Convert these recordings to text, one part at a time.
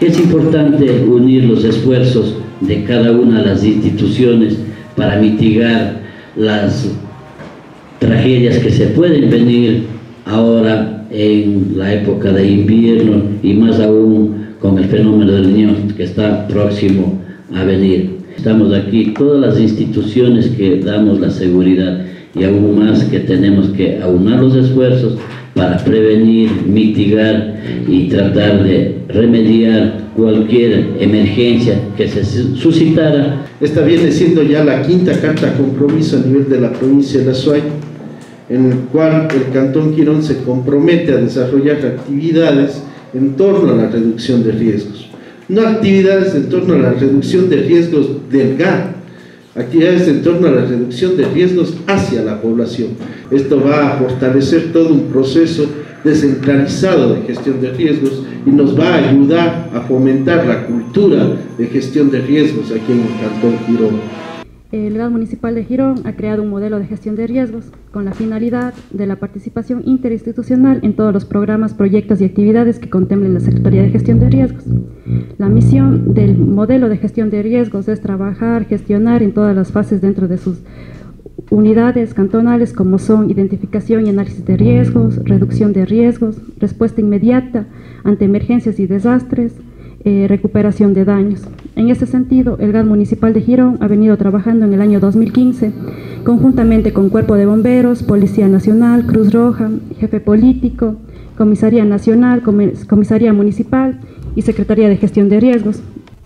Es importante unir los esfuerzos de cada una de las instituciones para mitigar las tragedias que se pueden venir ahora en la época de invierno y más aún con el fenómeno del niño que está próximo a venir. Estamos aquí, todas las instituciones que damos la seguridad y aún más que tenemos que aunar los esfuerzos para prevenir, mitigar y tratar de remediar cualquier emergencia que se suscitara. Esta viene siendo ya la quinta carta compromiso a nivel de la provincia de Azuay, en el cual el Cantón Girón se compromete a desarrollar actividades en torno a la reducción de riesgos. No actividades en torno a la reducción de riesgos del GAD, actividades en torno a la reducción de riesgos hacia la población. Esto va a fortalecer todo un proceso descentralizado de gestión de riesgos y nos va a ayudar a fomentar la cultura de gestión de riesgos aquí en el Cantón Girón. El GAD Municipal de Girón ha creado un modelo de gestión de riesgos con la finalidad de la participación interinstitucional en todos los programas, proyectos y actividades que contemplen la Secretaría de Gestión de Riesgos. La misión del modelo de gestión de riesgos es trabajar, gestionar en todas las fases dentro de sus unidades cantonales, como son identificación y análisis de riesgos, reducción de riesgos, respuesta inmediata ante emergencias y desastres, recuperación de daños. En este sentido, el GAD Municipal de Girón ha venido trabajando en el año 2015 conjuntamente con Cuerpo de Bomberos, Policía Nacional, Cruz Roja, Jefe Político, Comisaría Nacional, Comisaría Municipal y Secretaría de Gestión de Riesgos.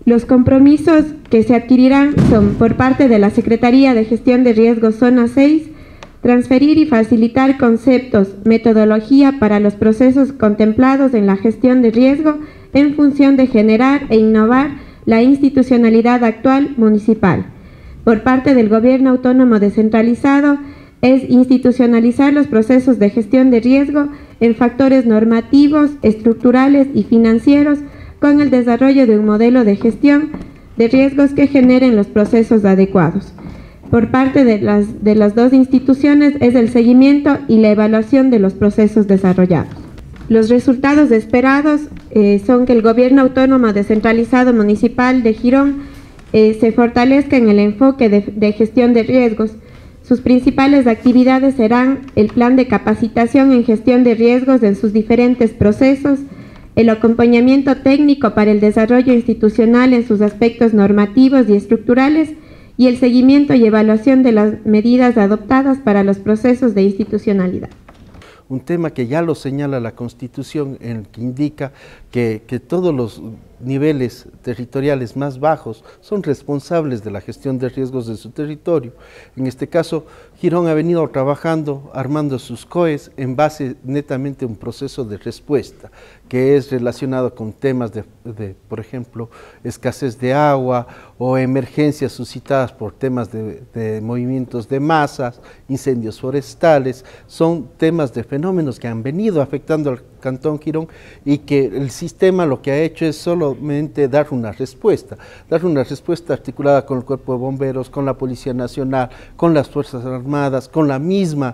Los compromisos que se adquirirán son por parte de la Secretaría de Gestión de Riesgos Zona 6, transferir y facilitar conceptos, metodología para los procesos contemplados en la gestión de riesgo en función de generar e innovar la institucionalidad actual municipal. Por parte del Gobierno Autónomo Descentralizado, es institucionalizar los procesos de gestión de riesgo en factores normativos, estructurales y financieros con el desarrollo de un modelo de gestión de riesgos que generen los procesos adecuados. Por parte de las dos instituciones es el seguimiento y la evaluación de los procesos desarrollados. Los resultados esperados son que el Gobierno Autónomo Descentralizado Municipal de Girón se fortalezca en el enfoque de gestión de riesgos. Sus principales actividades serán el plan de capacitación en gestión de riesgos en sus diferentes procesos, el acompañamiento técnico para el desarrollo institucional en sus aspectos normativos y estructurales y el seguimiento y evaluación de las medidas adoptadas para los procesos de institucionalidad. Un tema que ya lo señala la Constitución, en el que indica que todos los niveles territoriales más bajos son responsables de la gestión de riesgos de su territorio. En este caso, Girón ha venido trabajando, armando sus COEs en base netamente a un proceso de respuesta, que es relacionado con temas de por ejemplo, escasez de agua o emergencias suscitadas por temas de movimientos de masas, incendios forestales. Son temas de fenómenos que han venido afectando al Cantón Girón y que el sistema lo que ha hecho es solamente dar una respuesta articulada con el Cuerpo de Bomberos, con la Policía Nacional, con las Fuerzas Armadas, con la misma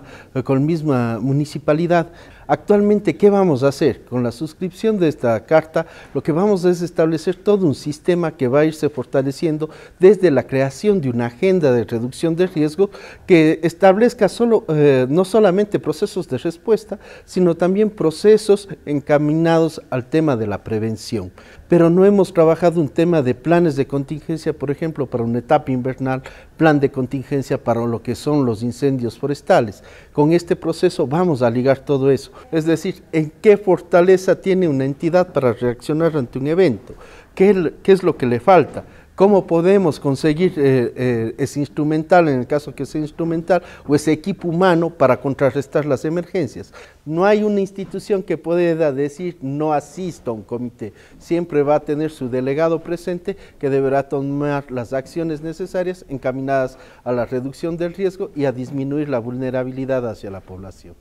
municipalidad. Actualmente, ¿qué vamos a hacer? Con la suscripción de esta carta, lo que vamos a es establecer todo un sistema que va a irse fortaleciendo desde la creación de una agenda de reducción de riesgo que establezca no solamente procesos de respuesta, sino también procesos encaminados al tema de la prevención. Pero no hemos trabajado un tema de planes de contingencia, por ejemplo, para una etapa invernal, plan de contingencia para lo que son los incendios forestales. Con este proceso vamos a ligar todo eso. Es decir, ¿en qué fortaleza tiene una entidad para reaccionar ante un evento? ¿Qué es lo que le falta? ¿Cómo podemos conseguir ese instrumental, en el caso que sea instrumental, o ese equipo humano para contrarrestar las emergencias? No hay una institución que pueda decir no asisto a un comité. Siempre va a tener su delegado presente que deberá tomar las acciones necesarias encaminadas a la reducción del riesgo y a disminuir la vulnerabilidad hacia la población.